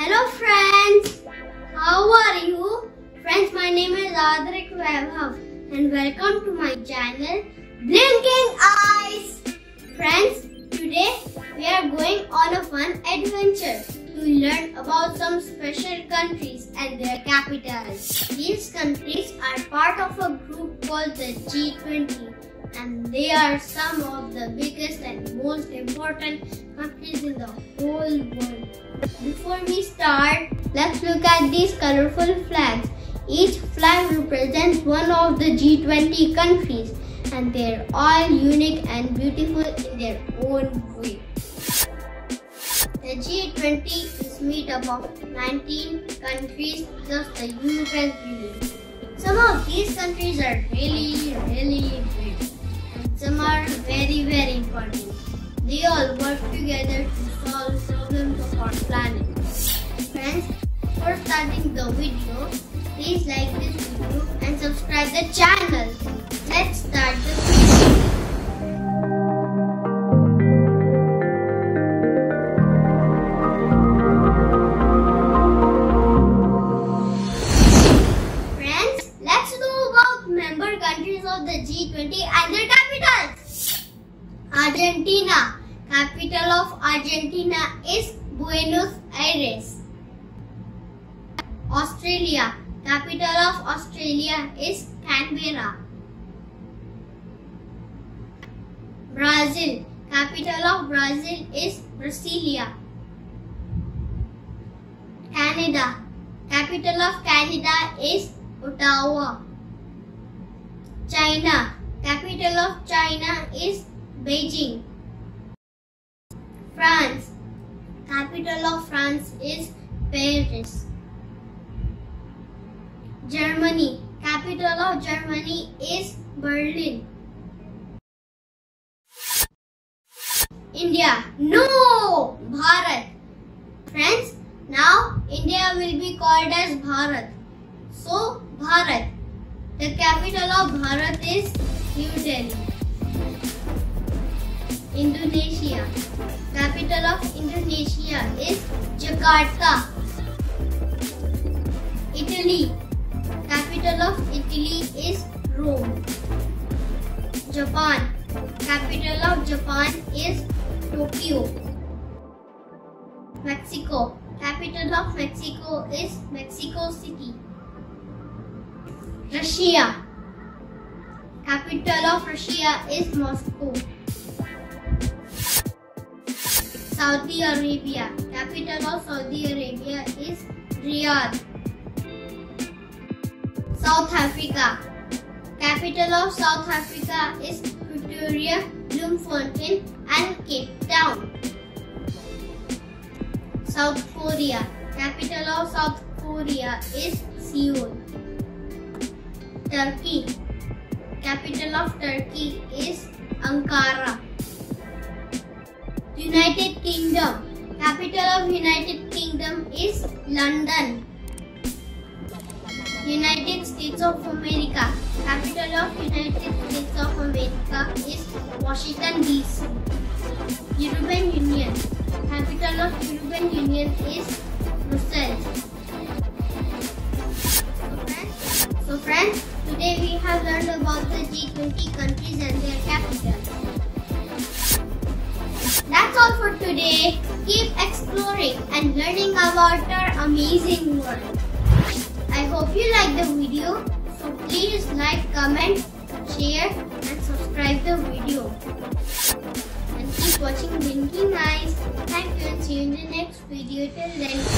Hello friends, how are you? Friends, my name is Adrik Vaibhav and welcome to my channel Blinking Eyes. Friends, today we are going on a fun adventure to learn about some special countries and their capitals. These countries are part of a group called the G20. And they are some of the biggest and most important countries in the whole world. Before we start, let's look at these colorful flags. Each flag represents one of the G20 countries and they're all unique and beautiful in their own way. The G20 is made up of 19 countries plus the US Union. Some of these countries are really big. Some are very important. They all work together to solve problems of our planet. Friends, before starting the video, please like this video and subscribe the channel. Let's start the video. Friends, let's know about member countries of the G20 and their Argentina. Capital of Argentina is Buenos Aires. Australia. Capital of Australia is Canberra. Brazil. Capital of Brazil is Brasilia. Canada. Capital of Canada is Ottawa. China. Capital of China is Beijing. France. Capital of France is Paris. Germany. Capital of Germany is Berlin. India. No! Bharat. Friends, now India will be called as Bharat. So, Bharat. The capital of Bharat is New Delhi. Indonesia. Capital of Indonesia is Jakarta. Italy. Capital of Italy is Rome. Japan. Capital of Japan is Tokyo. Mexico. Capital of Mexico is Mexico City. Russia. Capital of Russia is Moscow. Saudi Arabia. Capital of Saudi Arabia is Riyadh. South Africa. Capital of South Africa is Pretoria, Bloemfontein and Cape Town. South Korea. Capital of South Korea is Seoul. Turkey. Capital of Turkey is Ankara. United Kingdom. Capital of United Kingdom is London. United States of America. Capital of United States of America is Washington D.C. European Union. Capital of European Union is Brussels. So friends, today we have learned about the G20 countries and their capitals. That's all for today. Keep exploring and learning about our amazing world. I hope you like the video. So please like, comment, share and subscribe the video. And keep watching Blinking Eyes. Thank you and see you in the next video. Till then.